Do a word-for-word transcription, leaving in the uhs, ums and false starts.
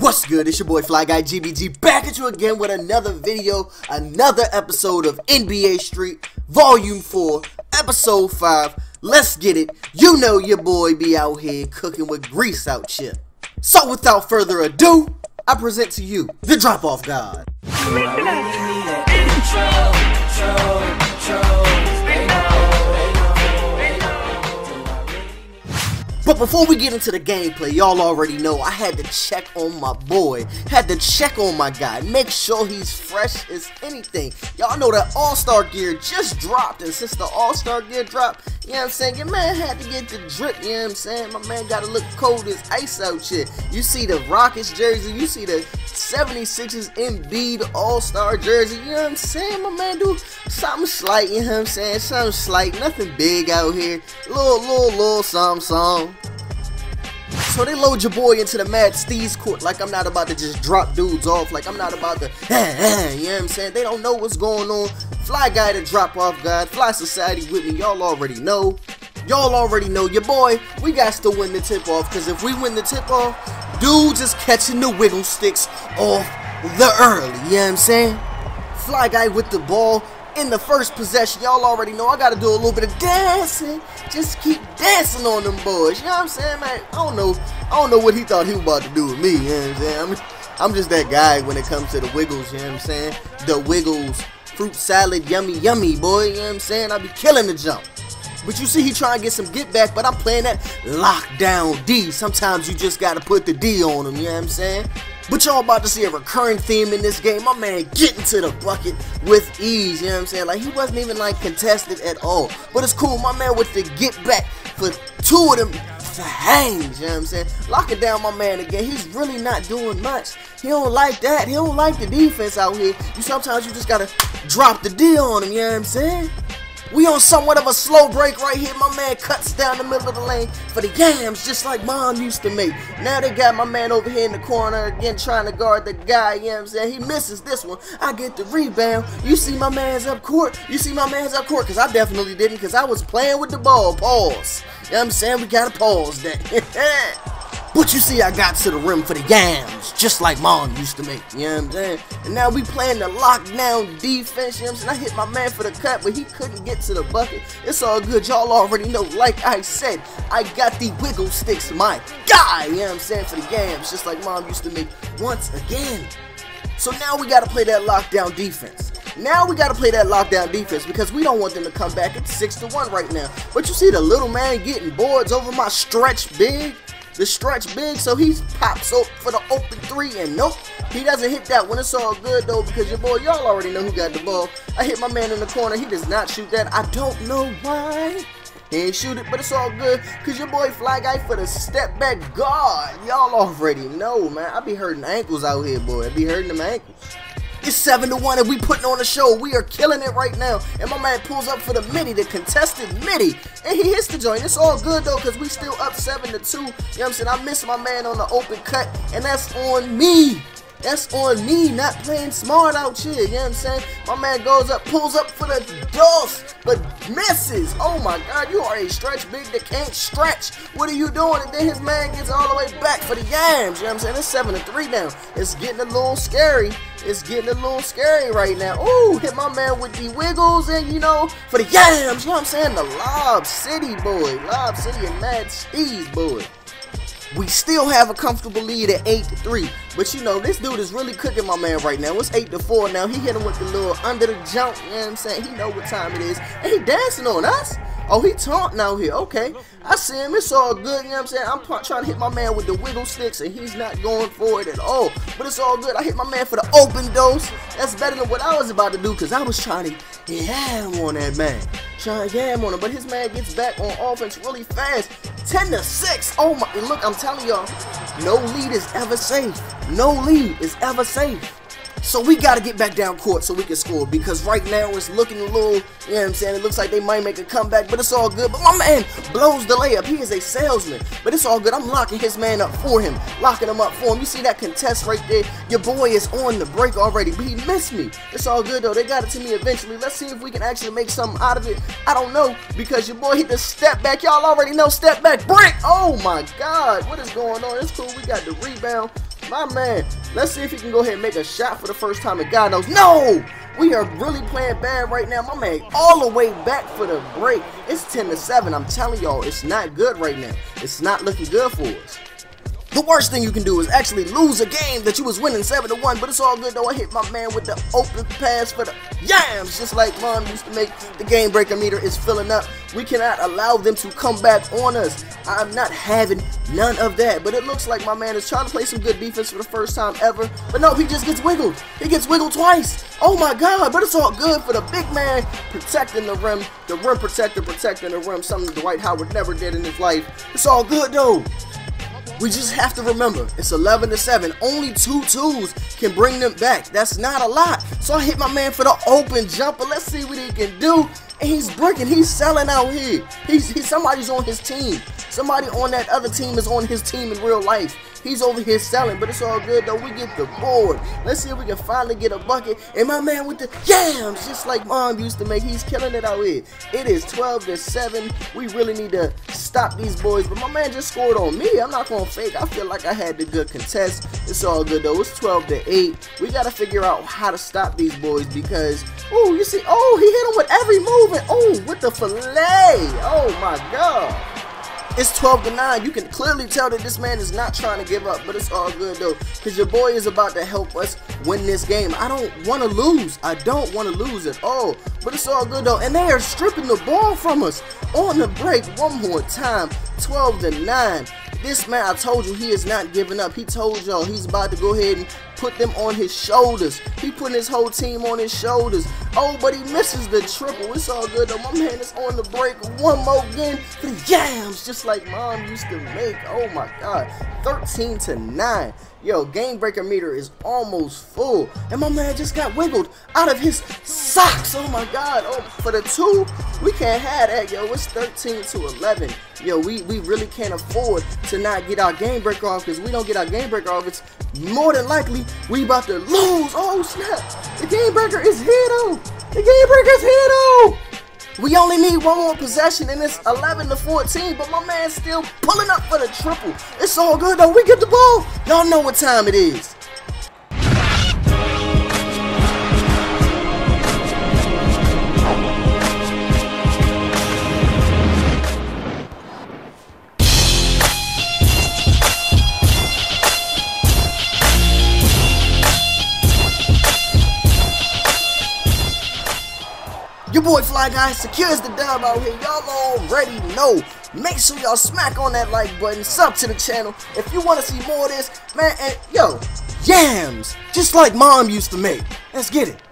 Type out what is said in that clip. What's good? It's your boy Fly Guy G B G back at you again with another video, another episode of N B A Street Volume four, Episode five. Let's get it. You know your boy be out here cooking with grease out here. So without further ado, I present to you the Drop Off God. But before we get into the gameplay, y'all already know I had to check on my boy, had to check on my guy, make sure he's fresh as anything. Y'all know that All-Star gear just dropped, and since the All-Star gear dropped, you know what I'm saying, your man had to get the drip, you know what I'm saying, my man gotta look cold as ice out here. You see the Rockets jersey, you see the seventy-sixers Embiid All-Star jersey, you know what I'm saying, my man do something slight, you know what I'm saying, something slight, nothing big out here, little, little, little something, something. So they load your boy into the mad Steez court like I'm not about to just drop dudes off, like I'm not about to, eh, eh, you know what I'm saying? They don't know what's going on. Fly Guy the Drop Off God, Fly Society with me, y'all already know. Y'all already know your boy, we got to win the tip off, because if we win the tip off, dudes is catching the wiggle sticks off the early, you know what I'm saying? Fly Guy with the ball. In the first possession, y'all already know I gotta do a little bit of dancing. Just keep dancing on them boys. You know what I'm saying, man? I don't know. I don't know what he thought he was about to do with me. You know what I'm saying? I'm, I'm just that guy when it comes to the Wiggles. You know what I'm saying? The Wiggles, fruit salad, yummy, yummy, boy. You know what I'm saying? I be killing the jump. But you see, he trying to get some get back, but I'm playing that lockdown D. Sometimes you just gotta put the D on him. You know what I'm saying? But y'all about to see a recurring theme in this game. My man getting to the bucket with ease, you know what I'm saying? Like, he wasn't even, like, contested at all. But it's cool. My man with the get back for two of them fangs, you know what I'm saying? Locking down my man again. He's really not doing much. He don't like that. He don't like the defense out here. You Sometimes you just got to drop the D on him, you know what I'm saying? We on somewhat of a slow break right here. My man cuts down the middle of the lane for the yams, just like Mom used to make. Now they got my man over here in the corner again trying to guard the guy, you know what I'm saying? He misses this one. I get the rebound. You see my man's up court. You see my man's up court, because I definitely didn't, because I was playing with the ball. Pause. You know what I'm saying? We got to pause that. But you see, I got to the rim for the yams, just like Mom used to make, you know what I'm saying? And now we playing the lockdown defense, you know what I'm saying? I hit my man for the cut, but he couldn't get to the bucket. It's all good. Y'all already know, like I said, I got the wiggle sticks, my guy, you know what I'm saying, for the yams, just like Mom used to make once again. So now we got to play that lockdown defense. Now we got to play that lockdown defense, because we don't want them to come back. It's six to one right now. But you see the little man getting boards over my stretch big. The stretch big, so he pops up for the open three, and nope, he doesn't hit that one. It's all good, though, because your boy, y'all already know who got the ball. I hit my man in the corner. He does not shoot that. I don't know why he ain't shoot it, but it's all good, because your boy Fly Guy for the step back guard. Y'all already know, man. I be hurting ankles out here, boy. I be hurting them ankles. It's seven to one, and we putting on a show. We are killing it right now. And my man pulls up for the midi, the contested midi. And he hits the joint. It's all good, though, because we still up seven to two. You know what I'm saying? I missed my man on the open cut, and that's on me. That's on me, not playing smart out here. You know what I'm saying? My man goes up, pulls up for the dos, but misses. Oh, my God. You are a stretch big that can't stretch. What are you doing? And then his man gets all the way back for the yams. You know what I'm saying? It's seven to three now. It's getting a little scary. It's getting a little scary right now. Ooh, hit my man with the wiggles and, you know, for the yams. You know what I'm saying? The Lob City boy. Lob City and Mad Steez boy. We still have a comfortable lead at eight to three. But, you know, this dude is really cooking my man right now. It's eight to four now. He hit him with the little under the jump. You know what I'm saying? He know what time it is. And he dancing on us. Oh, he taunting out here. Okay. I see him. It's all good. You know what I'm saying? I'm trying to hit my man with the wiggle sticks, and he's not going for it at all. But it's all good. I hit my man for the open dose. That's better than what I was about to do, because I was trying to yam on that man. Trying to yam on him. But his man gets back on offense really fast. ten to six. Oh, my. Look, I'm telling y'all, no lead is ever safe. No lead is ever safe. So we got to get back down court so we can score, because right now it's looking a little, you know what I'm saying, it looks like they might make a comeback, but it's all good. But my man blows the layup. He is a salesman, but it's all good. I'm locking his man up for him, locking him up for him. You see that contest right there? Your boy is on the break already, but he missed me. It's all good, though. They got it to me eventually. Let's see if we can actually make something out of it. I don't know, because your boy hit the step back. Y'all already know, step back brick. Oh, my God. What is going on? It's cool. We got the rebound. my man. Let's see if he can go ahead and make a shot for the first time. And God knows, no! We are really playing bad right now. My man all the way back for the break. It's ten to seven. I'm telling y'all, it's not good right now. It's not looking good for us. The worst thing you can do is actually lose a game that you was winning seven to one, but it's all good though. I hit my man with the open pass for the yams, just like Mom used to make. The Game Breaker meter is filling up. We cannot allow them to come back on us. I'm not having none of that, but it looks like my man is trying to play some good defense for the first time ever, but no, he just gets wiggled. He gets wiggled twice. Oh my God, but it's all good for the big man protecting the rim, the rim protector protecting the rim, something Dwight Howard never did in his life. It's all good though. We just have to remember, it's eleven to seven. Only two twos can bring them back. That's not a lot. So I hit my man for the open jumper. Let's see what he can do. And he's breaking. He's selling out here. He's, he's somebody's on his team. Somebody on that other team is on his team in real life. He's over here selling, but it's all good though. We get the board. Let's see if we can finally get a bucket. And my man with the yams, just like Mom used to make. He's killing it out here. It is twelve to seven. We really need to stop these boys. But my man just scored on me. I'm not gonna fake. I feel like I had the good contest. It's all good though. It's twelve to eight. We gotta figure out how to stop these boys because oh, you see, oh, he hit him with every move and oh, with the fillet. Oh my God. It's twelve to nine. You can clearly tell that this man is not trying to give up, but it's all good though, because your boy is about to help us win this game. I don't want to lose. I don't want to lose at all, but it's all good though. And they are stripping the ball from us on the break one more time. twelve to nine. This man, I told you, he is not giving up. He told y'all he's about to go ahead and put them on his shoulders. He putting his whole team on his shoulders. Oh, but he misses the triple. It's all good though. My man is on the break one more game. The yams, just like Mom used to make. Oh my God, thirteen to nine. Yo, Game Breaker meter is almost full, and my man just got wiggled out of his socks. Oh my God. Oh, for the two, we can't have that. Yo, it's thirteen to eleven. Yo, we we really can't afford to not get our Game Breaker off, because we don't get our Game Breaker off, it's more than likely we about to lose. Oh snap! The Game Breaker is here though. The Game Breaker is here though. We only need one more possession, and it's eleven to fourteen, but my man's still pulling up for the triple. It's all good though. We get the ball. Y'all know what time it is. Your boy Fly Guy secures the dub out here. Y'all already know. Make sure y'all smack on that like button. Sub to the channel if you want to see more of this, man. And yo, yams, just like Mom used to make. Let's get it.